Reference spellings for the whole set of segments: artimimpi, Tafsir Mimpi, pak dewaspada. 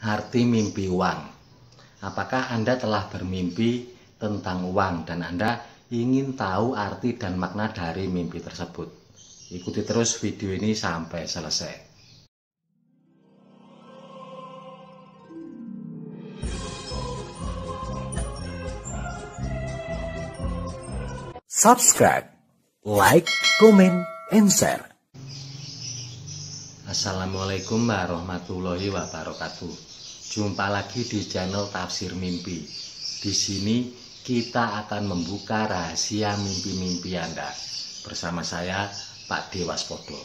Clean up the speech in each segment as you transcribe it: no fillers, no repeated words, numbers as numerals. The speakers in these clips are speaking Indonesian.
arti mimpi uang. Apakah Anda telah bermimpi tentang uang dan Anda ingin tahu arti dan makna dari mimpi tersebut? Ikuti terus video ini sampai selesai. Subscribe, like, comment, and share. Assalamualaikum warahmatullahi wabarakatuh. Jumpa lagi di channel Tafsir Mimpi. Di sini kita akan membuka rahasia mimpi-mimpi Anda bersama saya, Pak Dewaspada.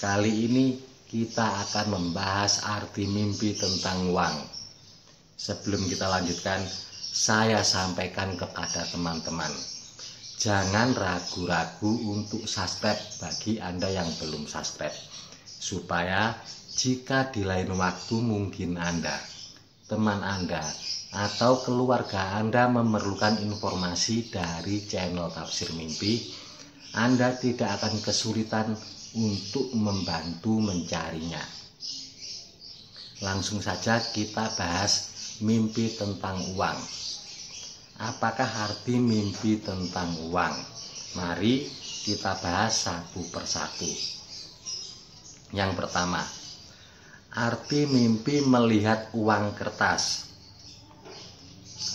Kali ini kita akan membahas arti mimpi tentang uang. Sebelum kita lanjutkan, saya sampaikan kepada teman-teman, jangan ragu-ragu untuk subscribe bagi Anda yang belum subscribe, supaya jika di lain waktu mungkin Anda, teman Anda, atau keluarga Anda memerlukan informasi dari channel Tafsir Mimpi, Anda tidak akan kesulitan untuk membantu mencarinya. Langsung saja kita bahas mimpi tentang uang. Apakah arti mimpi tentang uang? Mari kita bahas satu persatu. Yang pertama, arti mimpi melihat uang kertas.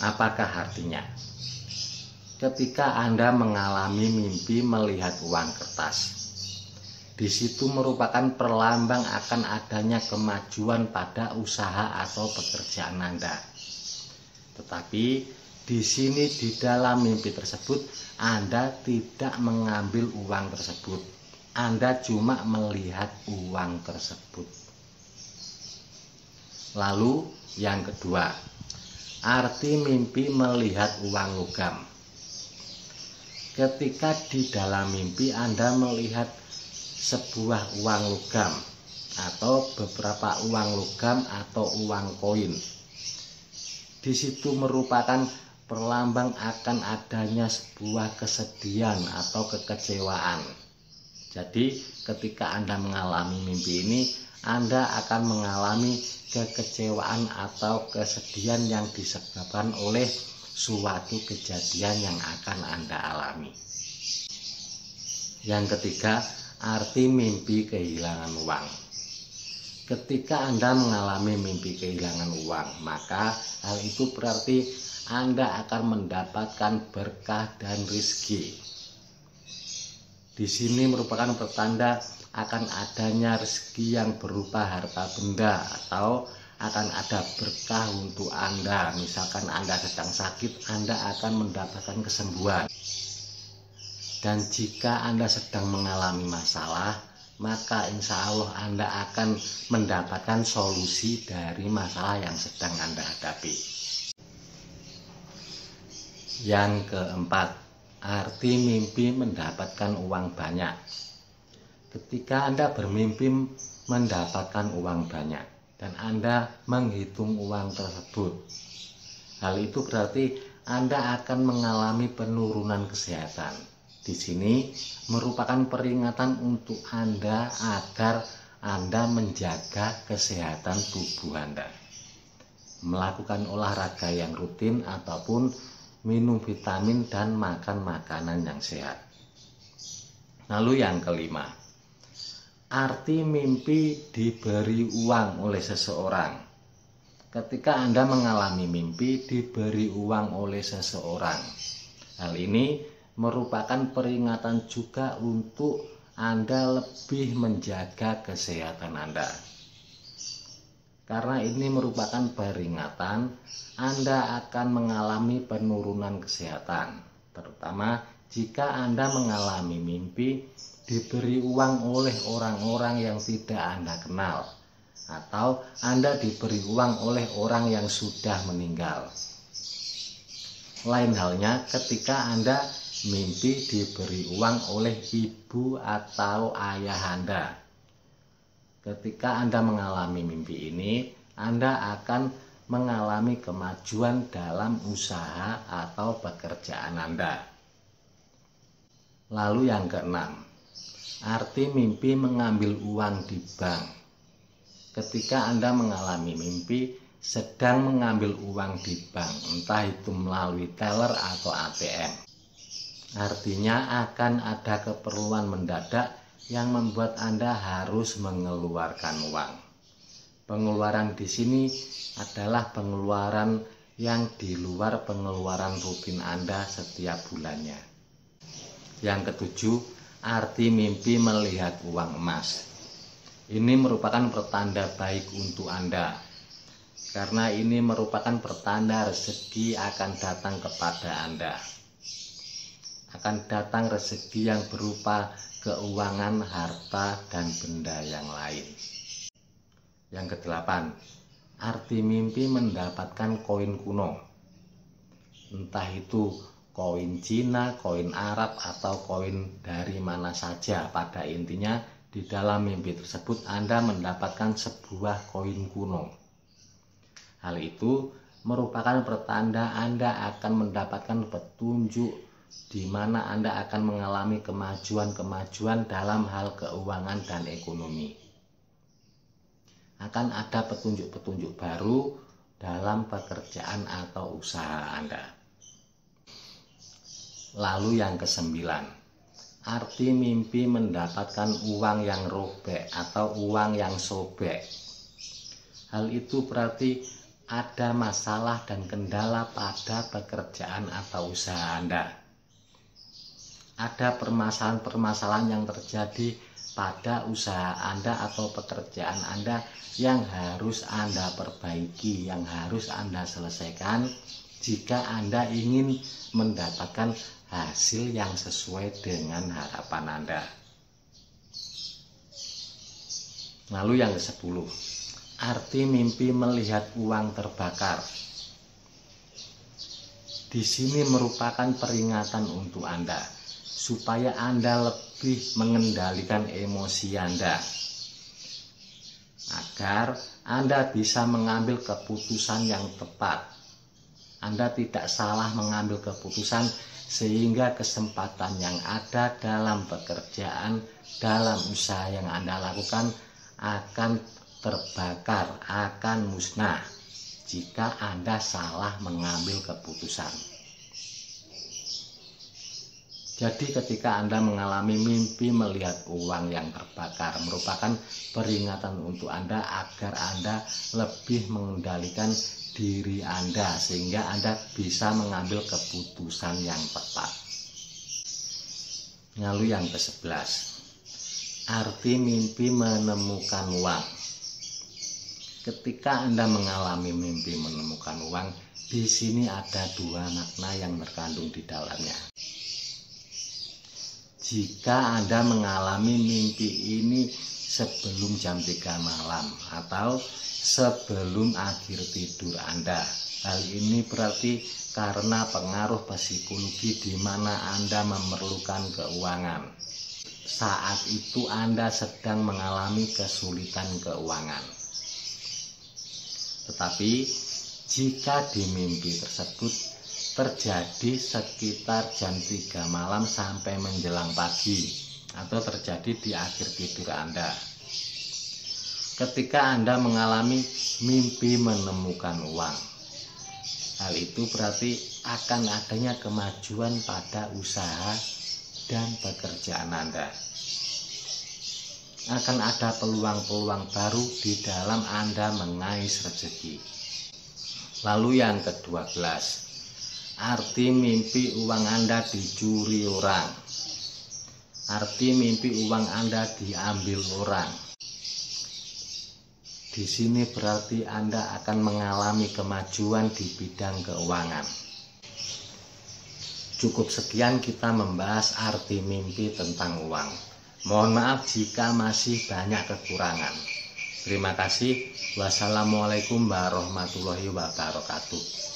Apakah artinya? Ketika Anda mengalami mimpi melihat uang kertas, di situ merupakan perlambang akan adanya kemajuan pada usaha atau pekerjaan Anda. Tetapi di sini di dalam mimpi tersebut Anda tidak mengambil uang tersebut, Anda cuma melihat uang tersebut. Lalu yang kedua, arti mimpi melihat uang logam. Ketika di dalam mimpi Anda melihat sebuah uang logam atau beberapa uang logam atau uang koin, di situ merupakan perlambang akan adanya sebuah kesedihan atau kekecewaan. Jadi ketika Anda mengalami mimpi ini, Anda akan mengalami kekecewaan atau kesedihan yang disebabkan oleh suatu kejadian yang akan Anda alami. Yang ketiga, arti mimpi kehilangan uang. Ketika Anda mengalami mimpi kehilangan uang, maka hal itu berarti Anda akan mendapatkan berkah dan rezeki. Di sini merupakan pertanda akan adanya rezeki yang berupa harta benda atau akan ada berkah untuk Anda. Misalkan Anda sedang sakit, Anda akan mendapatkan kesembuhan. Dan jika Anda sedang mengalami masalah, maka insya Allah Anda akan mendapatkan solusi dari masalah yang sedang Anda hadapi. Yang keempat, arti mimpi mendapatkan uang banyak. Ketika Anda bermimpi mendapatkan uang banyak dan Anda menghitung uang tersebut, hal itu berarti Anda akan mengalami penurunan kesehatan. Di sini merupakan peringatan untuk Anda agar Anda menjaga kesehatan tubuh Anda, melakukan olahraga yang rutin ataupun minum vitamin dan makan makanan yang sehat. Lalu yang kelima, arti mimpi diberi uang oleh seseorang. Ketika Anda mengalami mimpi diberi uang oleh seseorang, hal ini merupakan peringatan juga untuk Anda lebih menjaga kesehatan Anda. Karena ini merupakan peringatan, Anda akan mengalami penurunan kesehatan, terutama jika Anda mengalami mimpi diberi uang oleh orang-orang yang tidak Anda kenal, atau Anda diberi uang oleh orang yang sudah meninggal. Lain halnya ketika Anda mimpi diberi uang oleh ibu atau ayah Anda. Ketika Anda mengalami mimpi ini, Anda akan mengalami kemajuan dalam usaha atau pekerjaan Anda. Lalu yang keenam, arti mimpi mengambil uang di bank. ketika Anda mengalami mimpi sedang mengambil uang di bank, entah itu melalui teller atau ATM. Artinya akan ada keperluan mendadak yang membuat Anda harus mengeluarkan uang. Pengeluaran di sini adalah pengeluaran yang di luar pengeluaran rutin Anda setiap bulannya. Yang ketujuh, arti mimpi melihat uang emas. Ini merupakan pertanda baik untuk Anda, karena ini merupakan pertanda rezeki akan datang kepada Anda. Akan datang rezeki yang berupa keuangan, harta, dan benda yang lain. Yang kedelapan, arti mimpi mendapatkan koin kuno. Entah itu koin Cina, koin Arab, atau koin dari mana saja, pada intinya di dalam mimpi tersebut Anda mendapatkan sebuah koin kuno. Hal itu merupakan pertanda Anda akan mendapatkan petunjuk di mana Anda akan mengalami kemajuan-kemajuan dalam hal keuangan dan ekonomi. Akan ada petunjuk-petunjuk baru dalam pekerjaan atau usaha Anda. Lalu yang kesembilan, arti mimpi mendapatkan uang yang robek atau uang yang sobek. Hal itu berarti ada masalah dan kendala pada pekerjaan atau usaha Anda. Ada permasalahan-permasalahan yang terjadi pada usaha Anda atau pekerjaan Anda yang harus Anda perbaiki, yang harus Anda selesaikan jika Anda ingin mendapatkan hasil yang sesuai dengan harapan Anda. Lalu yang ke-10, arti mimpi melihat uang terbakar. Di sini merupakan peringatan untuk Anda supaya Anda lebih mengendalikan emosi Anda, agar Anda bisa mengambil keputusan yang tepat. Anda tidak salah mengambil keputusan, sehingga kesempatan yang ada dalam pekerjaan, dalam usaha yang Anda lakukan akan terbakar, akan musnah jika Anda salah mengambil keputusan. Jadi ketika Anda mengalami mimpi melihat uang yang terbakar, merupakan peringatan untuk Anda agar Anda lebih mengendalikan diri Anda sehingga Anda bisa mengambil keputusan yang tepat. Lalu yang ke-11, arti mimpi menemukan uang. Ketika Anda mengalami mimpi menemukan uang, di sini ada dua makna yang terkandung di dalamnya. Jika Anda mengalami mimpi ini sebelum jam 3 malam atau sebelum akhir tidur Anda, hal ini berarti karena pengaruh psikologi di mana Anda memerlukan keuangan. Saat itu Anda sedang mengalami kesulitan keuangan. Tetapi jika di mimpi tersebut terjadi sekitar jam 3 malam sampai menjelang pagi, atau terjadi di akhir tidur Anda. Ketika Anda mengalami mimpi menemukan uang, hal itu berarti akan adanya kemajuan pada usaha dan pekerjaan Anda. Akan ada peluang-peluang baru di dalam Anda mengais rezeki. Lalu yang ke-12, arti mimpi uang Anda dicuri orang. Arti mimpi uang Anda diambil orang. Di sini berarti Anda akan mengalami kemajuan di bidang keuangan. Cukup sekian kita membahas arti mimpi tentang uang. Mohon maaf jika masih banyak kekurangan. Terima kasih. Wassalamualaikum warahmatullahi wabarakatuh.